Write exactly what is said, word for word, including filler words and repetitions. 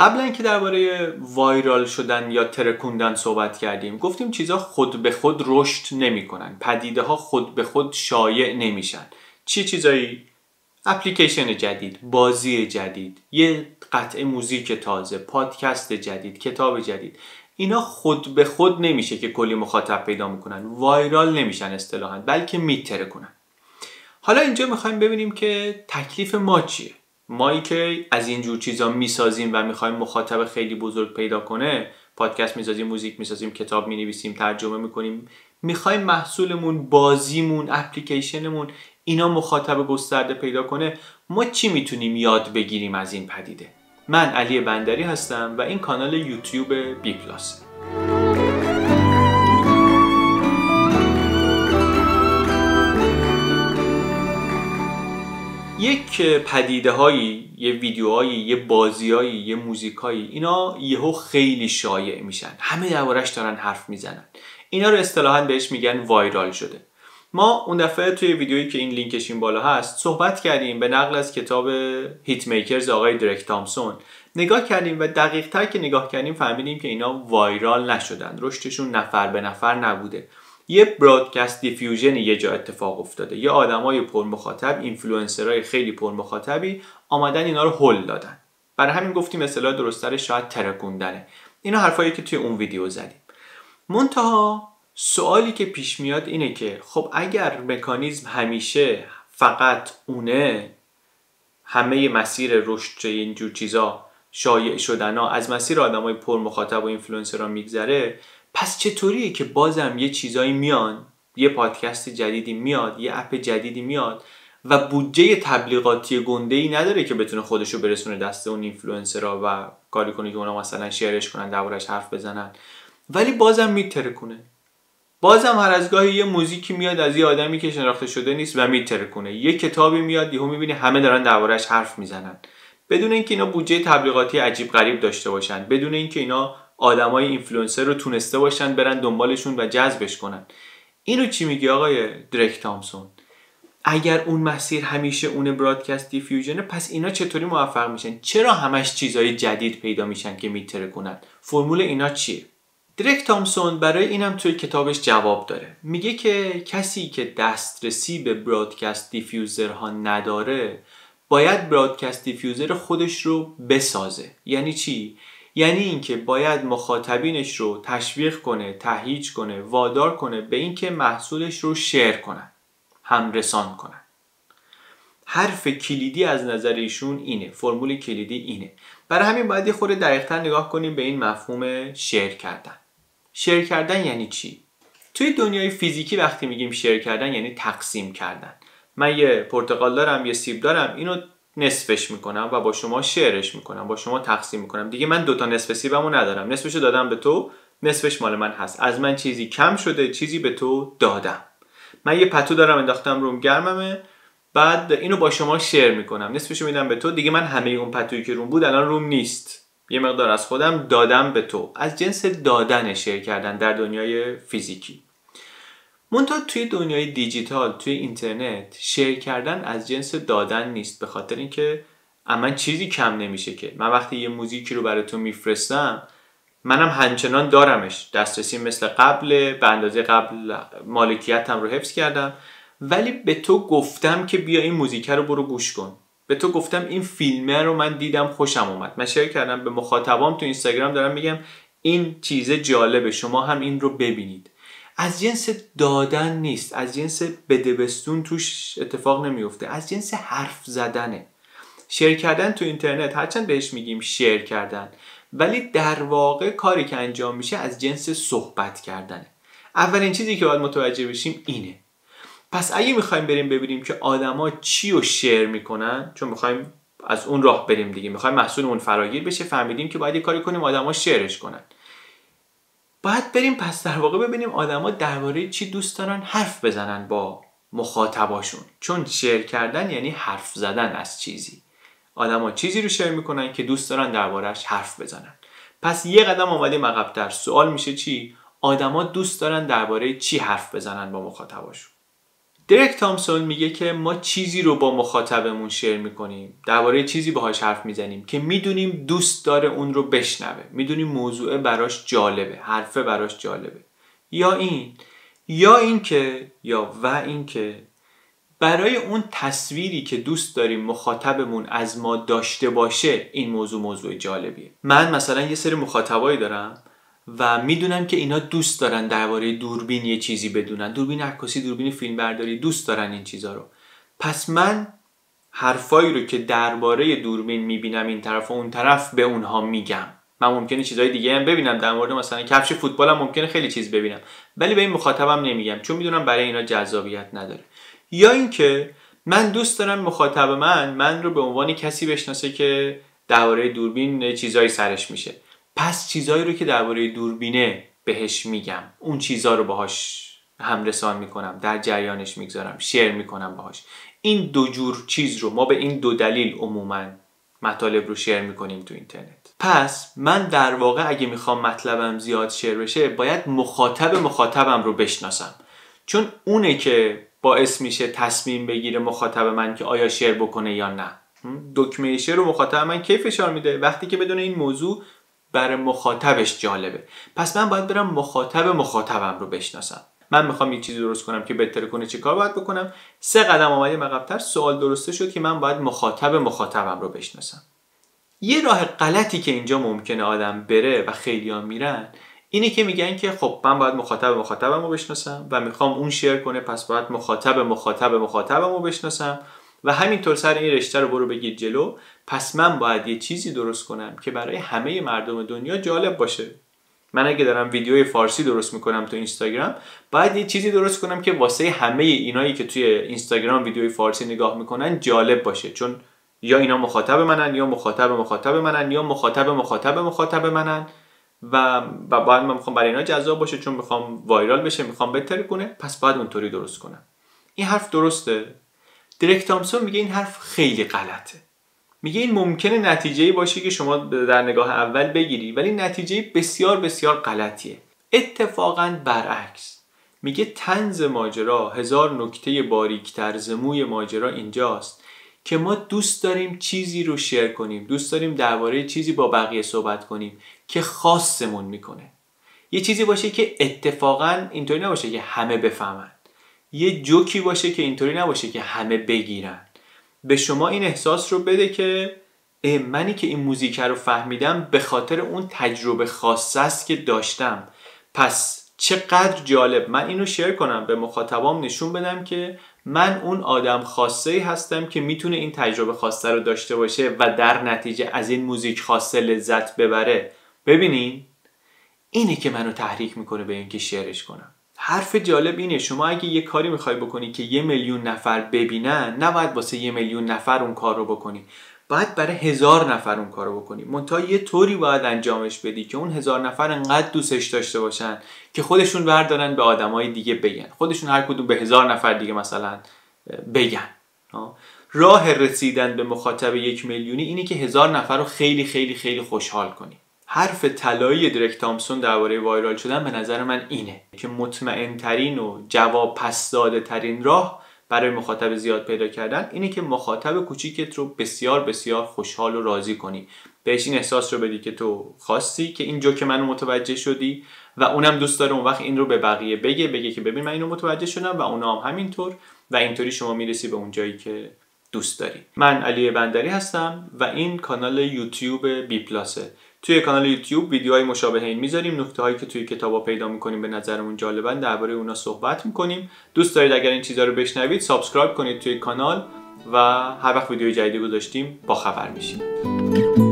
قبلا که درباره وایرال شدن یا ترکوندن صحبت کردیم، گفتیم چیزها خود به خود رشد نمیکنن، پدیده ها خود به خود شایع نمیشن. چی چیزایی؟ اپلیکیشن جدید، بازی جدید، یه قطعه موزیک تازه، پادکست جدید، کتاب جدید، اینا خود به خود نمیشه که کلی مخاطب پیدا میکنن، وایرال نمیشن اصطلاحاً، بلکه میترکونن. حالا اینجا میخوایم ببینیم که تکلیف ما چیه، مایی که از اینجور چیزا میسازیم و میخوایم مخاطب خیلی بزرگ پیدا کنه، پادکست میسازیم، موزیک میسازیم، کتاب مینویسیم، ترجمه میکنیم، میخوایم محصولمون، بازیمون، اپلیکیشنمون اینا مخاطب گسترده پیدا کنه. ما چی میتونیم یاد بگیریم از این پدیده؟ من علی بندری هستم و این کانال یوتیوب بی پلاس. یک پدیده هایی، یه ویدیوهایی، یه بازیهایی، یه موزیکایی، اینا یهو خیلی شایع میشن، همه دربارش دارن حرف میزنن، اینا رو اصطلاحاً بهش میگن وایرال شده. ما اون دفعه توی ویدیویی که این لینکش این بالا هست صحبت کردیم، به نقل از کتاب هیت میکرز آقای درک تامسون نگاه کردیم و دقیق تر که نگاه کردیم فهمیدیم که اینا وایرال نشدن، رشدشون نفر به نفر نبوده، یه برادکست دیفیوژن یه جا اتفاق افتاده، یه آدمای پرمخاطب، اینفلوئنسرای خیلی پرمخاطبی آمدن اینا رو هول دادن. برای همین گفتیم اصطلاح درست‌ترش شاید ترکوندنه. اینا حرفایی که توی اون ویدیو زدیم. منتها سوالی که پیش میاد اینه که خب اگر مکانیزم همیشه فقط اونه، همه مسیر رشد اینجور چیزا، شایع شدنا از مسیر آدمای پرمخاطب و اینفلوئنسرها میگذره، پس چطوریه که بازم یه چیزایی میان، یه پادکست جدیدی میاد، یه اپ جدیدی میاد و بودجه تبلیغاتی گنده‌ای نداره که بتونه خودشو برسونه دست اون اینفلوئنسرها و کاری کنه که اونا مثلا شیرش کنن، دربارش حرف بزنن، ولی بازم میترکونه. بازم هر از گاهی یه موزیکی میاد از یه آدمی که شناخته شده نیست و میترکونه، یه کتابی میاد یهو میبینی همه دارن دربارش حرف میزنن، بدون اینکه اینا بودجه تبلیغاتی عجیب غریب داشته باشن، بدون اینکه اینا آدمای اینفلوئنسر رو تونسته باشن برن دنبالشون و جذبش کنن. اینو چی میگه آقای درک تامسون؟ اگر اون مسیر همیشه اون برادکست دیفیوژن، پس اینا چطوری موفق میشن؟ چرا همش چیزای جدید پیدا میشن که میترکونن؟ فرمول اینا چیه؟ درک تامسون برای اینم توی کتابش جواب داره. میگه که کسی که دسترسی به برادکست دیفیوزرها نداره، باید برادکست دیفیوزر خودش رو بسازه. یعنی چی؟ یعنی اینکه باید مخاطبینش رو تشویق کنه، تهییج کنه، وادار کنه به اینکه محصولش رو شیر کنن، همرسان کنن. حرف کلیدی از نظر ایشون اینه، فرمول کلیدی اینه. برای همین باید یه خورده دقیق‌تر نگاه کنیم به این مفهوم شیر کردن. شیر کردن یعنی چی؟ توی دنیای فیزیکی وقتی میگیم شیر کردن یعنی تقسیم کردن. من یه پرتقال دارم، یه سیب دارم، اینو نصفش میکنم و با شما شیرش میکنم، با شما تقسیم میکنم، دیگه من دوتا نصف سیبمو ندارم، نصفشو دادم به تو، نصفش مال من هست، از من چیزی کم شده، چیزی به تو دادم. من یه پتو دارم انداختم روم گرممه، بعد اینو با شما شیر میکنم، نصفشو میدم به تو، دیگه من همه اون پتویی که روم بود الان روم نیست، یه مقدار از خودم دادم به تو. از جنس دادن شیر کردن در دنیای فیزیکی. منتها توی دنیای دیجیتال، توی اینترنت، شیر کردن از جنس دادن نیست، به خاطر اینکه من چیزی کم نمیشه که. من وقتی یه موزیکی رو براتون میفرستم، منم همچنان دارمش، دسترسی مثل قبل، به اندازه قبل مالکیتم رو حفظ کردم، ولی به تو گفتم که بیا این موزیک رو برو گوش کن، به تو گفتم این فیلمه رو من دیدم خوشم اومد، من شیر کردم به مخاطبام تو اینستاگرام، دارم میگم این چیز جالبه، شما هم این رو ببینید. از جنس دادن نیست، از جنس بدبستون توش اتفاق نمیفته، از جنس حرف زدنه. شیر کردن تو اینترنت، هرچند بهش میگیم شیر کردن، ولی در واقع کاری که انجام میشه از جنس صحبت کردنه. اولین چیزی که باید متوجه بشیم اینه. پس اگه میخوایم بریم ببینیم که آدما چی رو شیر میکنن، چون میخوایم از اون راه بریم دیگه، میخوایم محصولمون فراگیر بشه، فهمیدیم که باید یه کاری کنیم آدما شیرش کنن. باید بریم پس در واقع ببینیم آدما درباره چی دوست دارن حرف بزنن با مخاطباشون، چون شیر کردن یعنی حرف زدن از چیزی. آدما چیزی رو شیر میکنن که دوست دارن دربارهش حرف بزنن. پس یه قدم اومدیم عقب‌تر، سوال میشه چی؟ آدما دوست دارن درباره چی حرف بزنن با مخاطباشون. درک تامسون میگه که ما چیزی رو با مخاطبمون شیر میکنیم، درباره چیزی باهاش حرف میزنیم که میدونیم دوست داره اون رو بشنوه، میدونیم موضوع براش جالبه، حرفه براش جالبه. یا این یا این که یا و این که برای اون تصویری که دوست داریم مخاطبمون از ما داشته باشه این موضوع موضوع جالبیه. من مثلا یه سری مخاطبایی دارم و میدونم که اینا دوست دارن درباره دوربین یه چیزی بدونن، دوربین عکاسی، دوربین فیلمبرداری، دوست دارن این چیزا رو. پس من حرفایی رو که درباره دوربین میبینم این طرف و اون طرف به اونها میگم. من ممکنه چیزای دیگه هم ببینم، در مورد مثلا کفش فوتبالم ممکنه خیلی چیز ببینم، ولی به این مخاطبم نمیگم چون میدونم برای اینا جذابیت نداره. یا اینکه من دوست دارم مخاطب من من رو به عنوان کسی بشناسه که درباره دوربین چیزایی سرش میشه، پس چیزایی رو که درباره دوربینه بهش میگم، اون چیزا رو باهاش همرسان میکنم، در جریانش میگذارم، شیر میکنم باهاش. این دو جور چیز رو ما به این دو دلیل عموما مطالب رو شیر میکنیم تو اینترنت. پس من در واقع اگه میخوام مطلبم زیاد شیر بشه باید مخاطب مخاطبم رو بشناسم، چون اونه که باعث میشه تصمیم بگیره مخاطب من که آیا شیر بکنه یا نه. دکمه شیر رو مخاطب من کی فشار میده؟ وقتی که بدون این موضوع برای مخاطبش جالبه. پس من باید برم مخاطب مخاطبم رو بشناسم. من میخوام یک چیزی درست کنم که بهتر کنه، چه کار باید بکنم؟ سه قدم اومدیم عقب‌تر، سوال درسته شد که من باید مخاطب مخاطبم رو بشناسم. یه راه غلطی که اینجا ممکنه آدم بره و خیلی‌ها میرن اینه که میگن که خب من باید مخاطب مخاطبم رو بشناسم و میخوام اون شیر کنه، پس باید مخاطب مخاطب مخاطبم رو بشناسم و همینطور سر این رشته رو برو بگید جلو. پس من باید یه چیزی درست کنم که برای همه مردم دنیا جالب باشه. من اگه دارم ویدیوی فارسی درست میکنم تو اینستاگرام، باید یه چیزی درست کنم که واسه همه اینایی که توی اینستاگرام ویدیوی فارسی نگاه میکنن جالب باشه، چون یا اینا مخاطب منن یا مخاطب مخاطب منن یا مخاطب مخاطب مخاطب منن و بعد من میخوام برای اینا جذاب باشه، چون میخوام وایرال بشه، میخوام بهتر کنه، پس باید اونطوری درست کنم. این حرف درسته؟ درک تامسون میگه این حرف خیلی غلطه. میگه این ممکنه نتیجه‌ای باشه که شما در نگاه اول بگیری، ولی نتیجه بسیار بسیار غلطیه. اتفاقاً برعکس. میگه طنز ماجرا، هزار نکته باریک‌تر ز موی ماجرا اینجاست که ما دوست داریم چیزی رو شیر کنیم، دوست داریم درباره چیزی با بقیه صحبت کنیم که خاصمون میکنه. یه چیزی باشه که اتفاقاً اینطوری نباشه که همه بفهمن. یه جوکی باشه که اینطوری نباشه که همه بگیرن. به شما این احساس رو بده که منی که این موزیک رو فهمیدم به خاطر اون تجربه خاصه است که داشتم، پس چقدر جالب من اینو شیر کنم، به مخاطبام نشون بدم که من اون آدم خاصه‌ای هستم که میتونه این تجربه خاصه رو داشته باشه و در نتیجه از این موزیک خاصه لذت ببره. ببینین اینی که منو تحریک میکنه به اینکه شیرش کنم. حرف جالب اینه، شما اگه یه کاری میخوای بکنی که یه میلیون نفر ببینن، نباید واسه یه میلیون نفر اون کار رو بکنی، باید برای هزار نفر اون کار رو بکنی. منتها یه طوری باید انجامش بدی که اون هزار نفر انقدر دوستش داشته باشن که خودشون بردارن به آدمای دیگه بگن، خودشون هر کدوم به هزار نفر دیگه مثلا بگن. راه رسیدن به مخاطب یک میلیونی اینه که هزار نفر رو خیلی خیلی خیلی خوشحال کنی. حرف طلایی درک تامسون درباره وایرال شدن به نظر من اینه که مطمئن ترین و جواب پس داده ترین راه برای مخاطب زیاد پیدا کردن اینه که مخاطب کوچیکت رو بسیار بسیار خوشحال و راضی کنی، بهش این احساس رو بدی که تو خواستی، که این جو که منو متوجه شدی و اونم دوست داره اون وقت این رو به بقیه بگه، بگه که ببین من اینو متوجه شدم و اونا هم همینطور، و اینطوری شما میرسی به اون جایی که دوست داری. من علی بندری هستم و این کانال یوتیوب بی پلاسه. توی کانال یوتیوب ویدیوهای مشابه این میذاریم، نکته هایی که توی کتابا پیدا میکنیم به نظرمون جالبن درباره اونا صحبت میکنیم. دوست دارید اگر این چیزا رو بشنوید سابسکرایب کنید توی کانال و هر وقت ویدیو جدیدی گذاشتیم با خبر میشیم.